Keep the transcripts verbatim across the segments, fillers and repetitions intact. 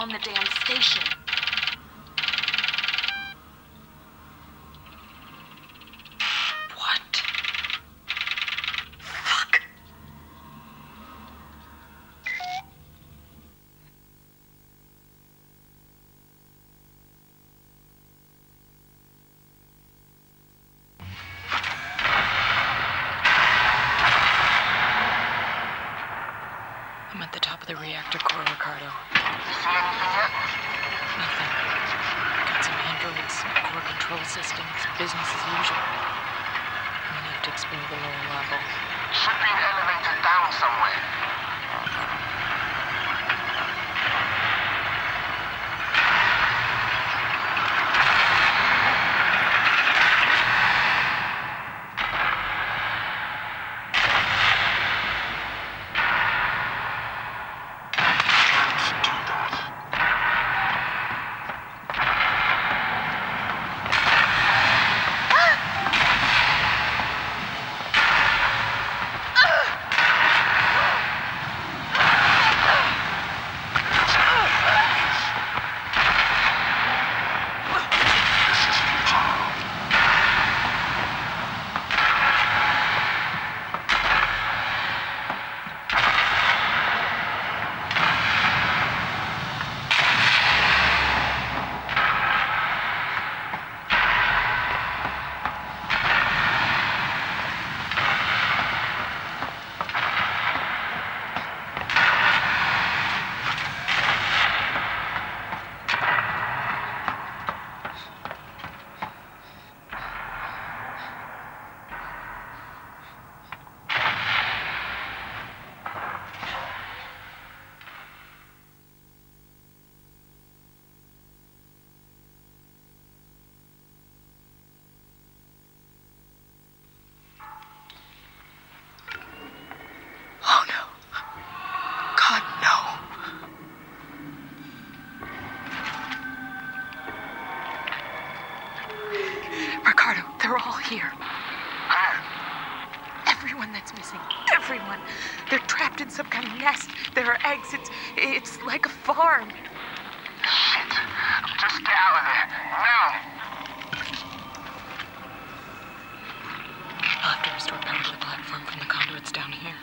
on the damn station. What? Fuck. I'm at the top of the reactor core, Ricardo. You see anything yet? Nothing. Got some androids, core control system. It's business as usual. I'm gonna have to explore the lower level. Should be an elevator down somewhere. They're all here. Huh? Everyone that's missing. Everyone. They're trapped in some kind of nest. There are eggs. It's, it's like a farm. Shit. Just get out of there. Now. I'll have to restore power to the platform from the conduits down here.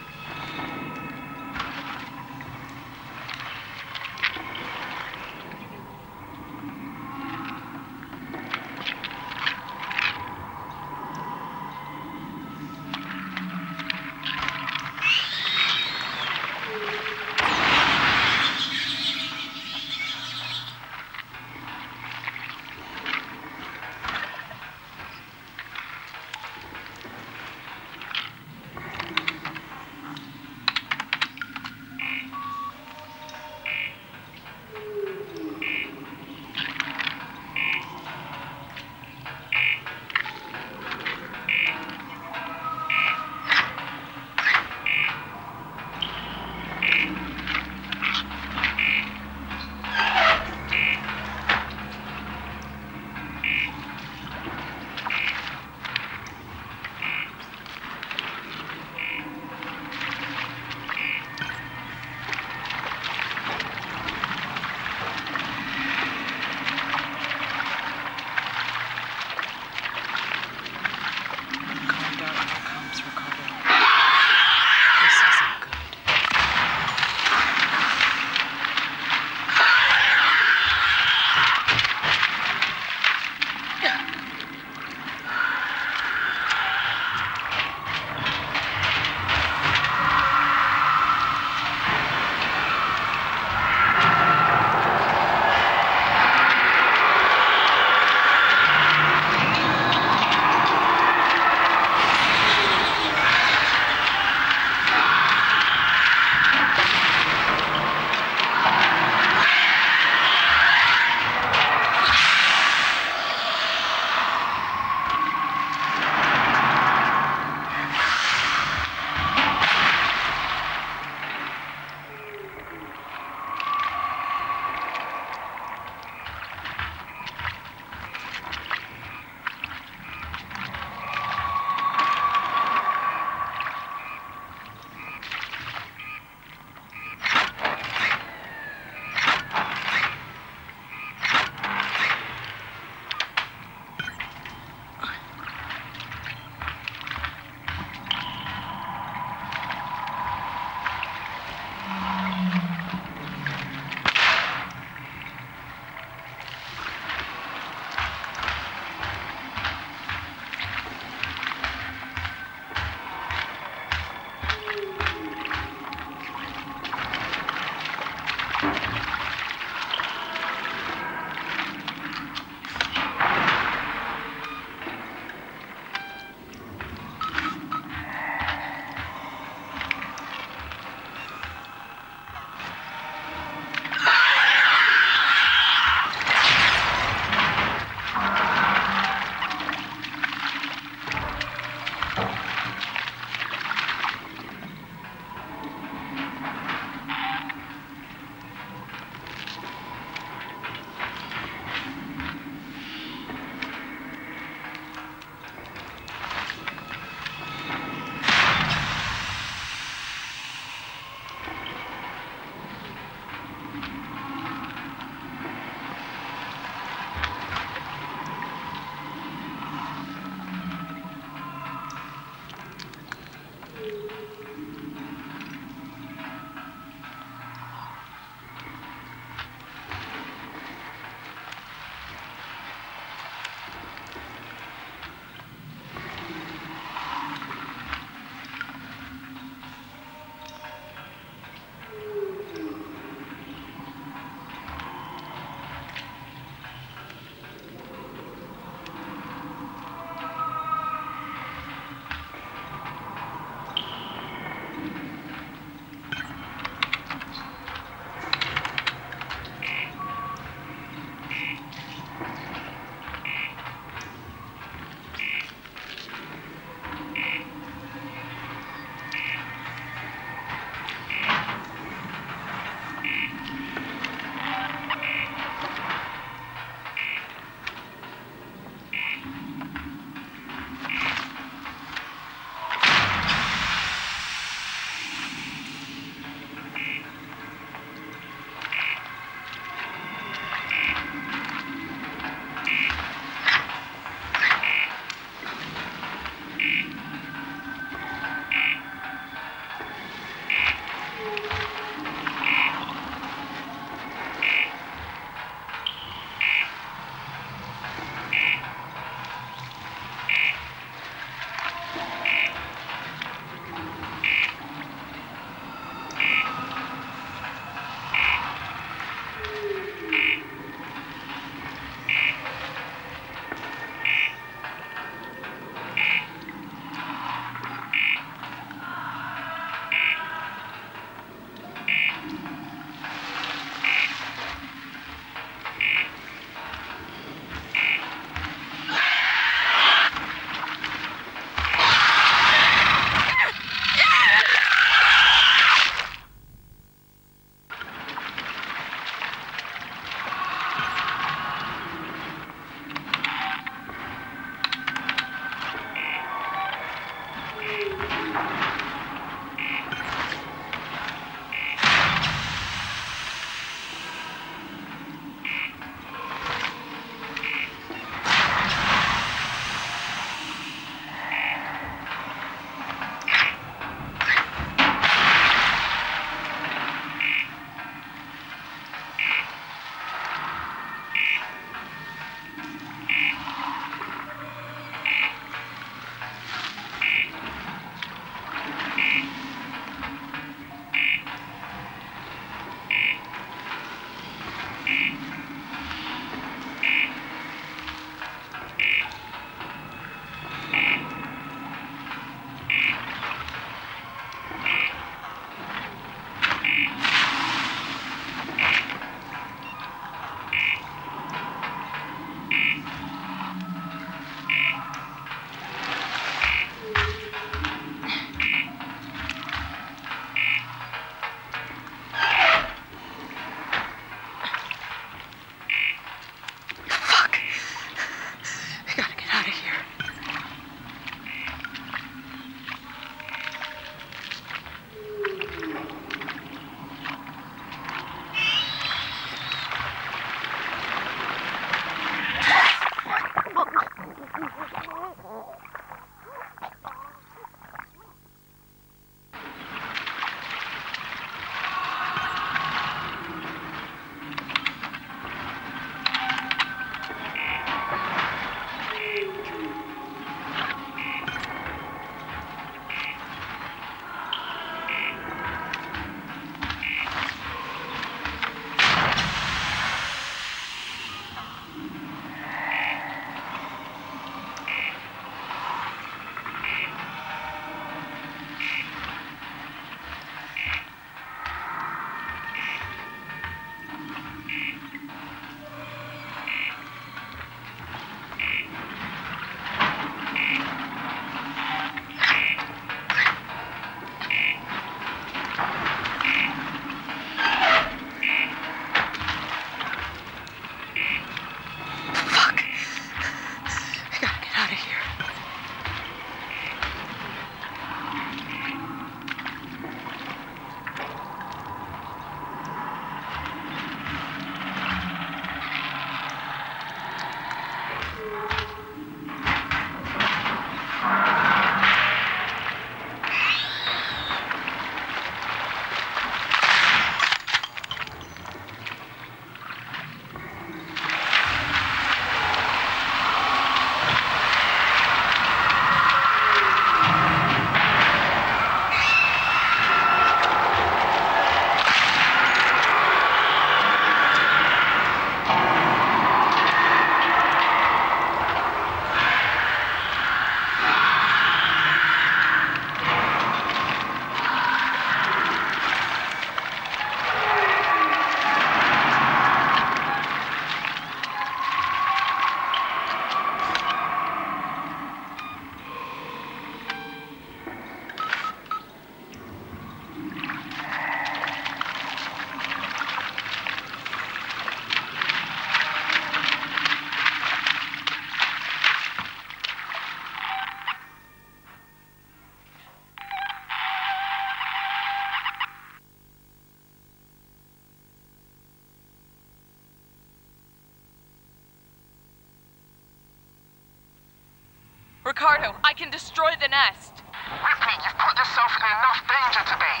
Ricardo, I can destroy the nest. Ripley, you've put yourself in enough danger today.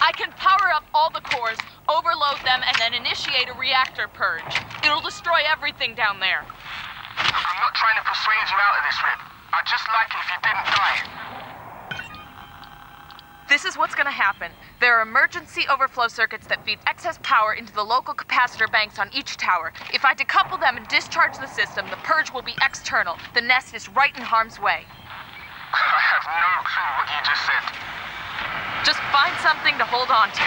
I can power up all the cores, overload them, and then initiate a reactor purge. It'll destroy everything down there. Look, I'm not trying to persuade you out of this, Rip. I'd just like it if you didn't die. This is what's gonna happen. There are emergency overflow circuits that feed excess power into the local capacitor banks on each tower. If I decouple them and discharge the system, the purge will be external. The nest is right in harm's way. I have no clue what you just said. Just find something to hold on to.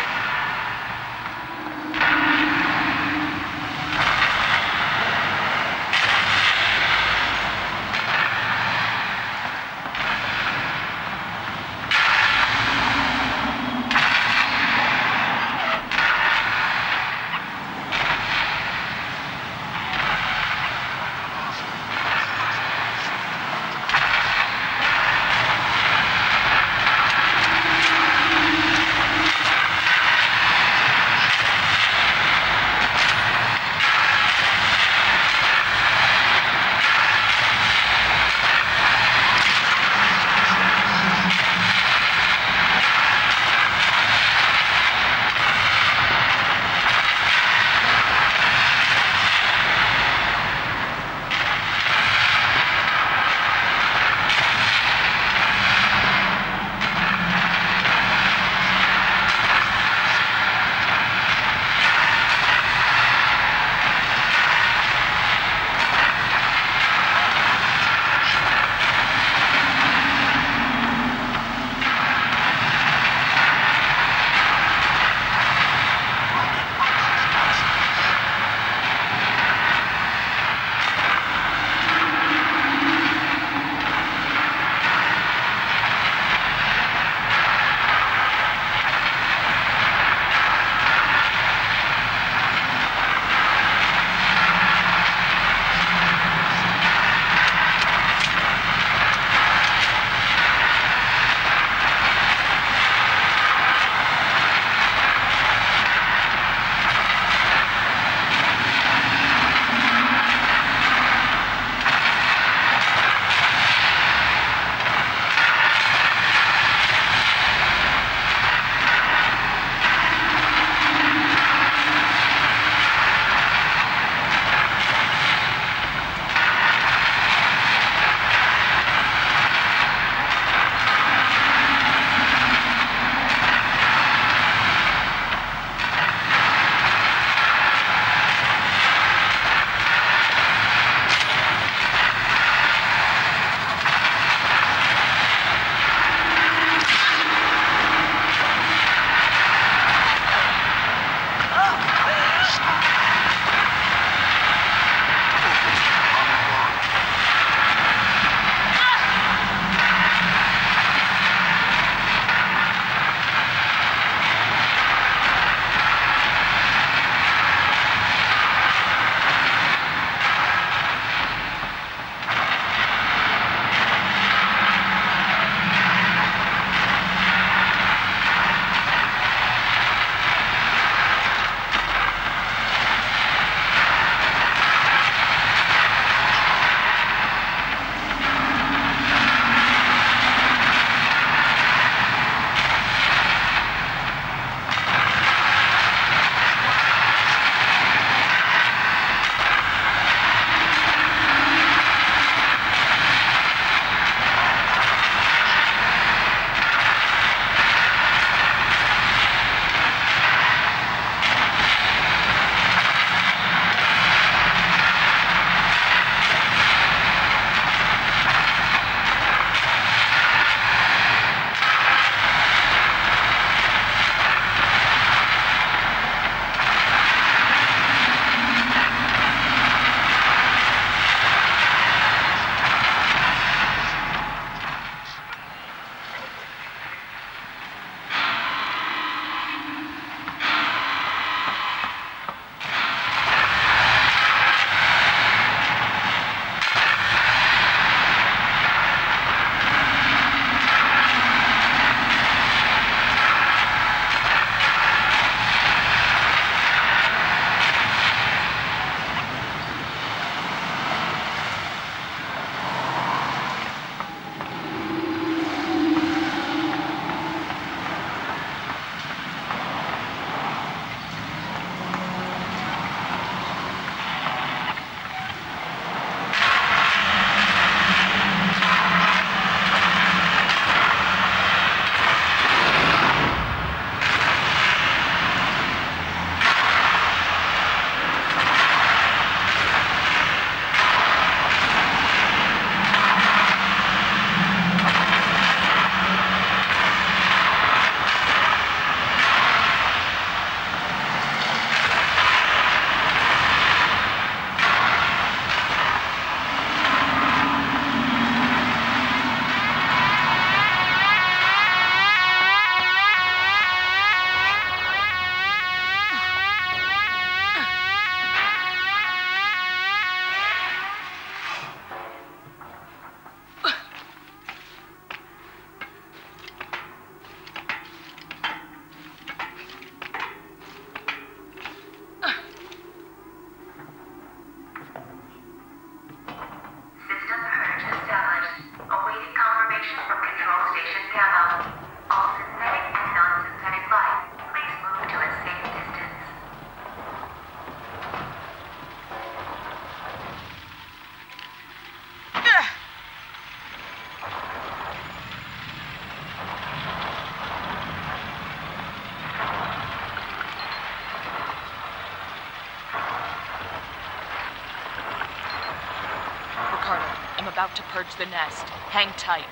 Ricardo. I'm about to purge the nest. Hang tight.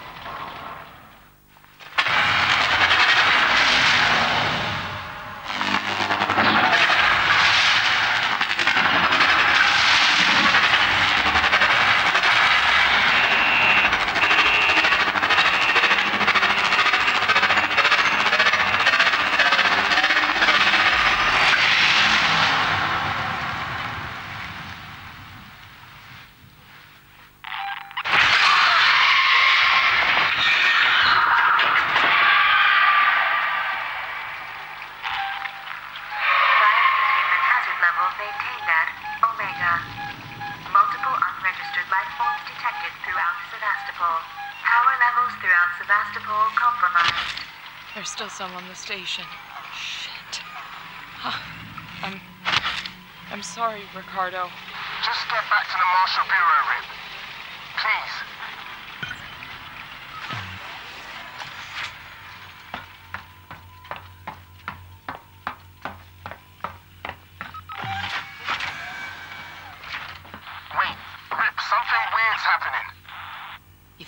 Maintained at Omega. Multiple unregistered life forms detected throughout Sevastopol. Power levels throughout Sevastopol compromised. There's still some on the station. Shit. Huh. I'm... I'm sorry, Ricardo. Just get back to the Marshall bureau, Ripley. Please.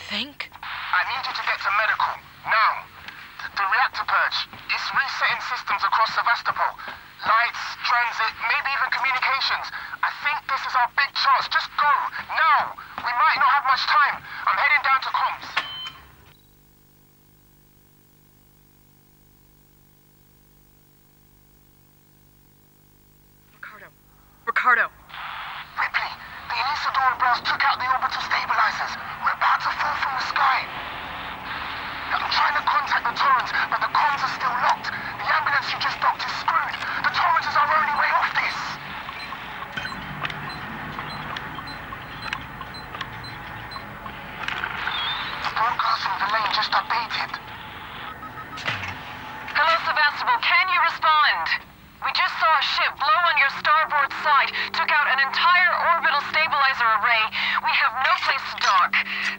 Think? I need you to get to medical, now. The, the reactor purge, it's resetting systems across Sevastopol. Lights, transit, maybe even communications. I think this is our big chance. Just go, now. We might not have much time. I'm heading down to comms. Ricardo. Ricardo. Ripley, the Elisadora blast took out the orbital stabilizers. We're about to fall from the sky. I'm trying to contact the torrents, but the comms are still locked. The ambulance you just docked is screwed. The torrent is our only way off this. The broadcast from the lane just updated. Hello, Sevastopol. Can you respond? We just saw a ship blow on your starboard side, took out an entire orbital stabilizer array. We have no place to dock.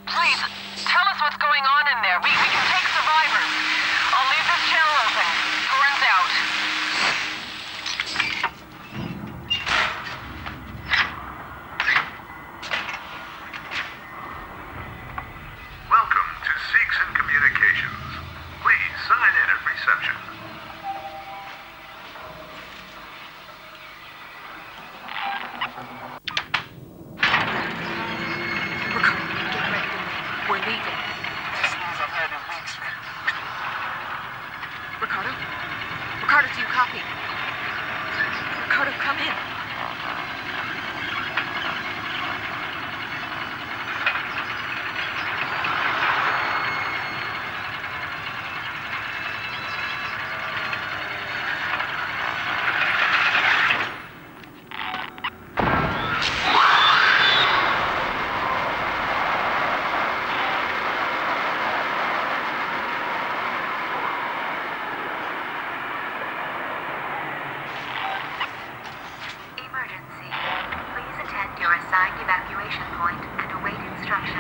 Please, tell us what's going on in there. We, we can take survivors. I'll leave this channel open. Torrent's out. Welcome to Seeks and Communications. Please sign in at reception. Do you copy? Ricardo, come in. Evacuation point and await instructions.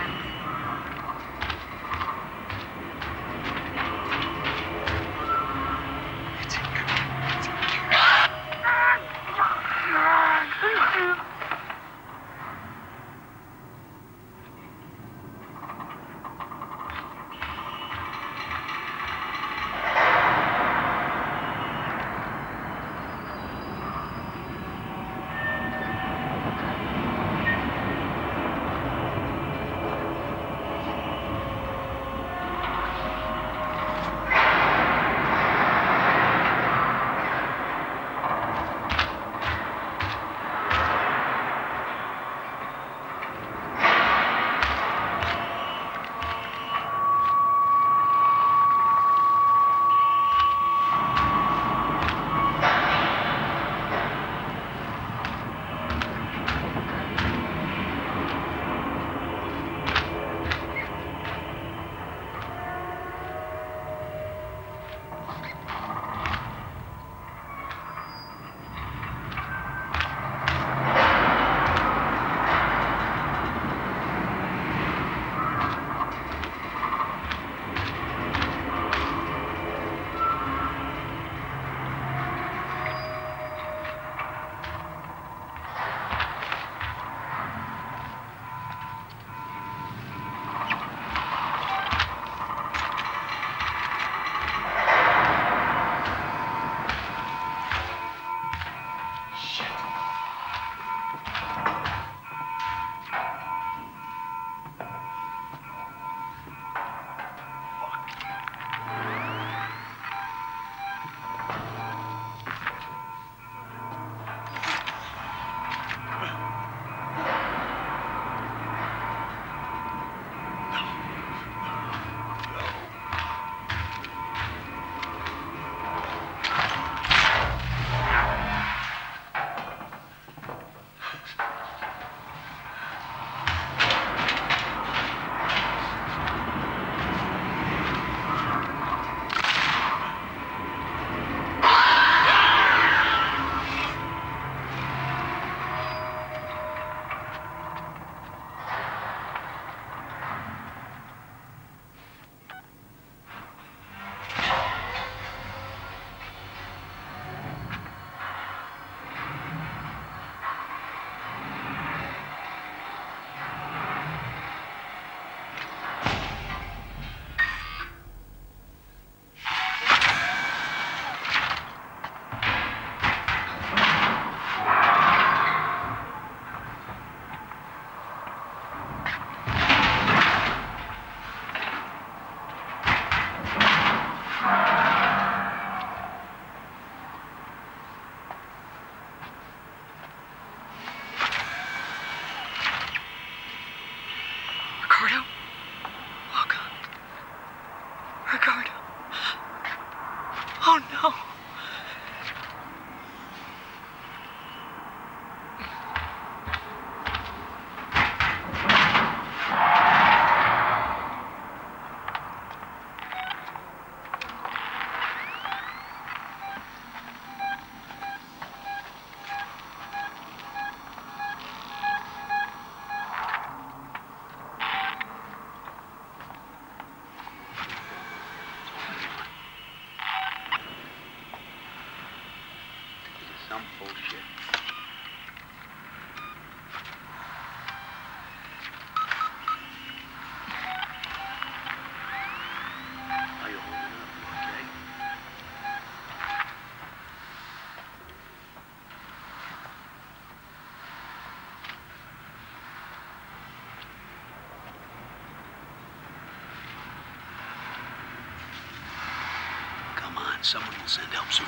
and someone will send help soon.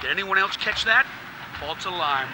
Did anyone else catch that? False alarm.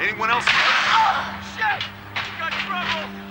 Anyone else? Oh, shit! We've got trouble!